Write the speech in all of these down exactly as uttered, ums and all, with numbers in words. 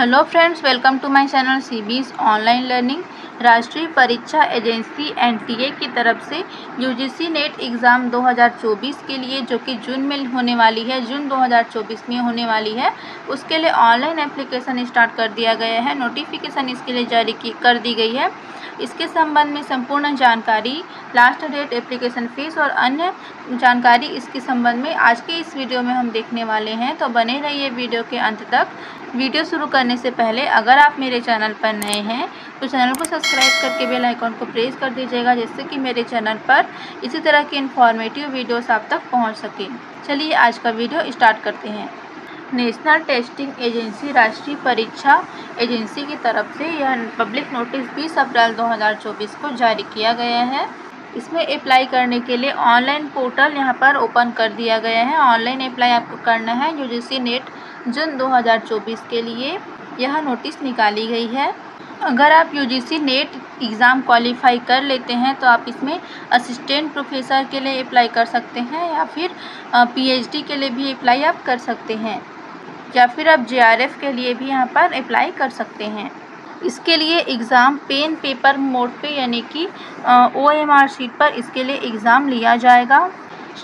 Hello friends, welcome to my channel CBS online learning. राष्ट्रीय परीक्षा agency NTA की तरफ से यूजीसी नेट एग्ज़ाम दो हज़ार चौबीस के लिए, जो कि जून में होने वाली है, जून दो हज़ार चौबीस में होने वाली है, उसके लिए ऑनलाइन एप्लीकेशन स्टार्ट कर दिया गया है। नोटिफिकेशन इसके लिए जारी की कर दी गई है। इसके संबंध में संपूर्ण जानकारी, लास्ट डेट, एप्लीकेशन फ़ीस और अन्य जानकारी इसके संबंध में आज के इस वीडियो में हम देखने वाले हैं, तो बने रहिए वीडियो के अंत तक। वीडियो शुरू करने से पहले अगर आप मेरे चैनल पर नए हैं तो चैनल को सब्सक्राइब करके बेल आइकॉन को प्रेस कर दीजिएगा, जिससे कि मेरे चैनल पर इसी तरह के इन्फॉर्मेटिव वीडियोस आप तक पहुंच सके। चलिए आज का वीडियो स्टार्ट करते हैं। नेशनल टेस्टिंग एजेंसी राष्ट्रीय परीक्षा एजेंसी की तरफ से यह पब्लिक नोटिस बीस अप्रैल दो हज़ार चौबीस को जारी किया गया है। इसमें अप्लाई करने के लिए ऑनलाइन पोर्टल यहाँ पर ओपन कर दिया गया है। ऑनलाइन अप्लाई आपको करना है यूजीसी नेट जून दो हज़ार चौबीस के लिए। यह नोटिस निकाली गई है। अगर आप यूजीसी नेट एग्ज़ाम क्वालिफाई कर लेते हैं तो आप इसमें असिस्टेंट प्रोफेसर के लिए अप्लाई कर सकते हैं, या फिर पीएचडी के लिए भी अप्लाई आप कर सकते हैं, या फिर आप जेआरएफ के लिए भी यहाँ पर अप्लाई कर सकते हैं। इसके लिए एग्ज़ाम पेन पेपर मोड पे यानी कि ओएमआर शीट पर इसके लिए एग्ज़ाम लिया जाएगा।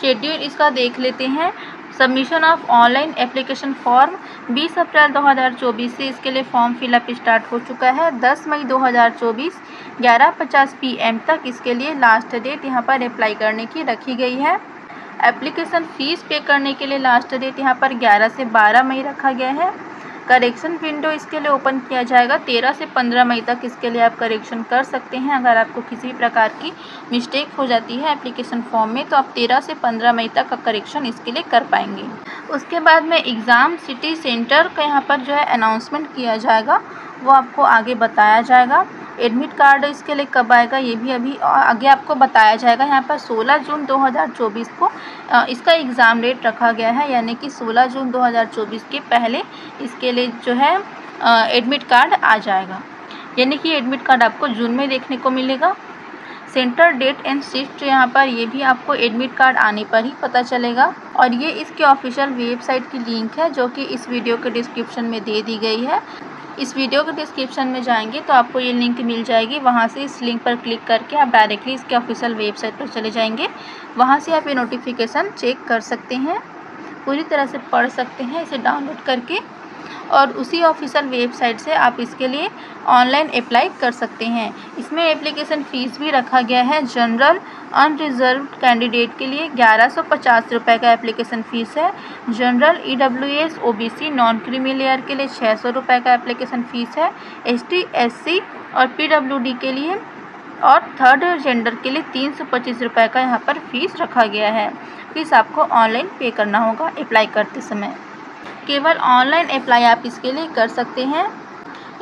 शेड्यूल इसका देख लेते हैं। Submission of online application form बीस अप्रैल दो हज़ार चौबीस से इसके लिए फॉर्म फिलअप स्टार्ट हो चुका है। दस मई दो हज़ार चौबीस ग्यारह पचास पी एम तक इसके लिए लास्ट डेट यहाँ पर अप्लाई करने की रखी गई है। एप्लीकेशन फ़ीस पे करने के लिए लास्ट डेट यहाँ पर ग्यारह से बारह मई रखा गया है। करेक्शन विंडो इसके लिए ओपन किया जाएगा। तेरह से पंद्रह मई तक इसके लिए आप करेक्शन कर सकते हैं। अगर आपको किसी भी प्रकार की मिस्टेक हो जाती है एप्लीकेशन फॉर्म में तो आप तेरह से पंद्रह मई तक का करेक्शन इसके लिए कर पाएंगे। उसके बाद में एग्ज़ाम सिटी सेंटर का यहाँ पर जो है अनाउंसमेंट किया जाएगा, वो आपको आगे बताया जाएगा। एडमिट कार्ड इसके लिए कब आएगा ये भी अभी आगे आपको बताया जाएगा। यहाँ पर सोलह जून दो हज़ार चौबीस को इसका एग्ज़ाम डेट रखा गया है, यानी कि सोलह जून दो हज़ार चौबीस के पहले इसके लिए जो है एडमिट कार्ड आ जाएगा, यानी कि एडमिट कार्ड आपको जून में देखने को मिलेगा। सेंटर डेट एंड शिफ्ट यहाँ पर ये भी आपको एडमिट कार्ड आने पर ही पता चलेगा, और ये इसके ऑफिशियल वेबसाइट की लिंक है जो कि इस वीडियो के डिस्क्रिप्शन में दे दी गई है। इस वीडियो के डिस्क्रिप्शन में जाएंगे तो आपको ये लिंक मिल जाएगी। वहाँ से इस लिंक पर क्लिक करके आप डायरेक्टली इसके ऑफिशियल वेबसाइट पर चले जाएंगे। वहाँ से आप ये नोटिफिकेशन चेक कर सकते हैं, पूरी तरह से पढ़ सकते हैं इसे डाउनलोड करके, और उसी ऑफिशियल वेबसाइट से आप इसके लिए ऑनलाइन अप्लाई कर सकते हैं। इसमें एप्लीकेशन फ़ीस भी रखा गया है। जनरल अनरिजर्व कैंडिडेट के लिए ग्यारह सौ पचास रुपये का एप्लीकेशन फ़ीस है। General EWS OBC non creamy layer के लिए छः सौ रुपये का एप्लीकेशन फ़ीस है। एसटी एससी और पीडब्ल्यूडी के लिए और थर्ड जेंडर के लिए तीन सौ पच्चीस रुपये का यहाँ पर फ़ीस रखा गया है। फ़ीस आपको ऑनलाइन पे करना होगा अप्लाई करते समय। केवल ऑनलाइन अप्लाई आप इसके लिए कर सकते हैं।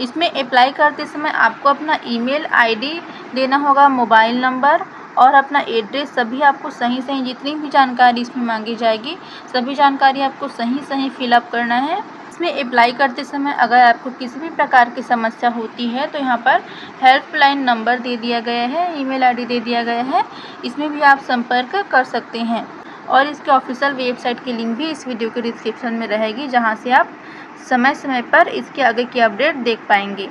इसमें अप्लाई करते समय आपको अपना ईमेल आईडी देना होगा, मोबाइल नंबर और अपना एड्रेस, सभी आपको सही सही जितनी भी जानकारी इसमें मांगी जाएगी सभी जानकारी आपको सही सही फिलअप करना है। इसमें अप्लाई करते समय अगर आपको किसी भी प्रकार की समस्या होती है तो यहाँ पर हेल्पलाइन नंबर दे दिया गया है, ईमेल आईडी दे दिया गया है, इसमें भी आप संपर्क कर सकते हैं। और इसके ऑफिशियल वेबसाइट की लिंक भी इस वीडियो के डिस्क्रिप्शन में रहेगी, जहां से आप समय समय पर इसके आगे की अपडेट देख पाएंगे।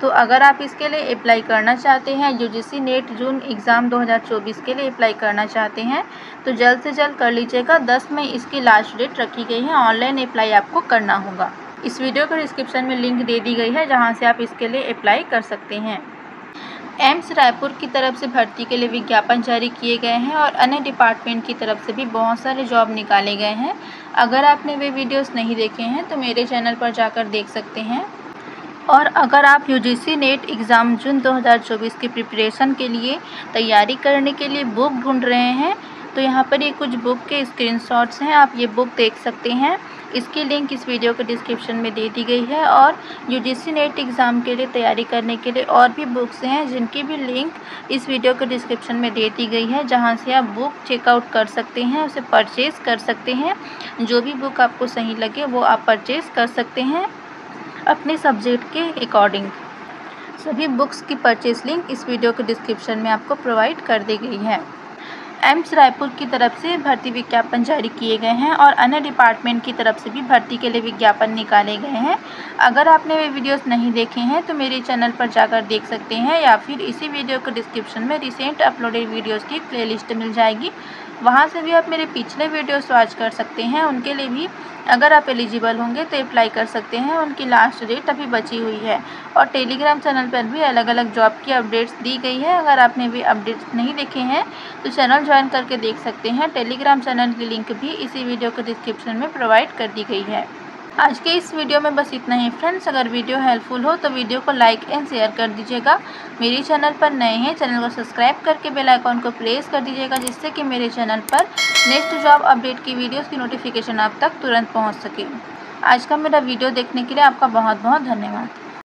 तो अगर आप इसके लिए अप्लाई करना चाहते हैं, यूजीसी नेट जून एग्ज़ाम दो हज़ार चौबीस के लिए अप्लाई करना चाहते हैं, तो जल्द से जल्द कर लीजिएगा। दस मई इसकी लास्ट डेट रखी गई है। ऑनलाइन अप्लाई आपको करना होगा। इस वीडियो के डिस्क्रिप्शन में लिंक दे दी गई है, जहाँ से आप इसके लिए अप्लाई कर सकते हैं। एम्स रायपुर की तरफ से भर्ती के लिए विज्ञापन जारी किए गए हैं, और अन्य डिपार्टमेंट की तरफ से भी बहुत सारे जॉब निकाले गए हैं। अगर आपने वे वीडियोस नहीं देखे हैं तो मेरे चैनल पर जाकर देख सकते हैं। और अगर आप यूजीसी नेट एग्ज़ाम जून दो हज़ार चौबीस की प्रिपरेशन के लिए तैयारी करने के लिए बुक ढूंढ रहे हैं तो यहाँ पर ये कुछ बुक के स्क्रीनशॉट्स हैं, आप ये बुक देख सकते हैं। इसकी लिंक इस वीडियो के डिस्क्रिप्शन में दे दी गई है। और यूजीसी नेट एग्ज़ाम के लिए तैयारी करने के लिए और भी बुक्स हैं, जिनकी भी लिंक इस वीडियो के डिस्क्रिप्शन में दे दी गई है, जहां से आप बुक चेकआउट कर सकते हैं, उसे परचेज़ कर सकते हैं। जो भी बुक आपको सही लगे वो आप परचेज़ कर सकते हैं अपने सब्जेक्ट के अकॉर्डिंग। सभी बुक्स की परचेज़ लिंक इस वीडियो के डिस्क्रिप्शन में आपको प्रोवाइड कर दी गई है। एम्स रायपुर की तरफ से भर्ती विज्ञापन जारी किए गए हैं और अन्य डिपार्टमेंट की तरफ से भी भर्ती के लिए विज्ञापन निकाले गए हैं। अगर आपने वे वीडियोस नहीं देखे हैं तो मेरे चैनल पर जाकर देख सकते हैं, या फिर इसी वीडियो के डिस्क्रिप्शन में रिसेंट अपलोडेड वीडियोस की प्लेलिस्ट मिल जाएगी, वहाँ से भी आप मेरे पिछले वीडियोस वॉच कर सकते हैं। उनके लिए भी अगर आप एलिजिबल होंगे तो अप्लाई कर सकते हैं, उनकी लास्ट डेट अभी बची हुई है। और टेलीग्राम चैनल पर भी अलग अलग जॉब की अपडेट्स दी गई है, अगर आपने भी अपडेट्स नहीं देखे हैं तो चैनल ज्वाइन करके देख सकते हैं। टेलीग्राम चैनल की लिंक भी इसी वीडियो के डिस्क्रिप्शन में प्रोवाइड कर दी गई है। आज के इस वीडियो में बस इतना ही फ्रेंड्स। अगर वीडियो हेल्पफुल हो तो वीडियो को लाइक एंड शेयर कर दीजिएगा। मेरे चैनल पर नए हैं, चैनल को सब्सक्राइब करके बेल आइकॉन को प्रेस कर दीजिएगा, जिससे कि मेरे चैनल पर नेक्स्ट जॉब अपडेट की वीडियोस की नोटिफिकेशन आप तक तुरंत पहुंच सके। आज का मेरा वीडियो देखने के लिए आपका बहुत बहुत धन्यवाद।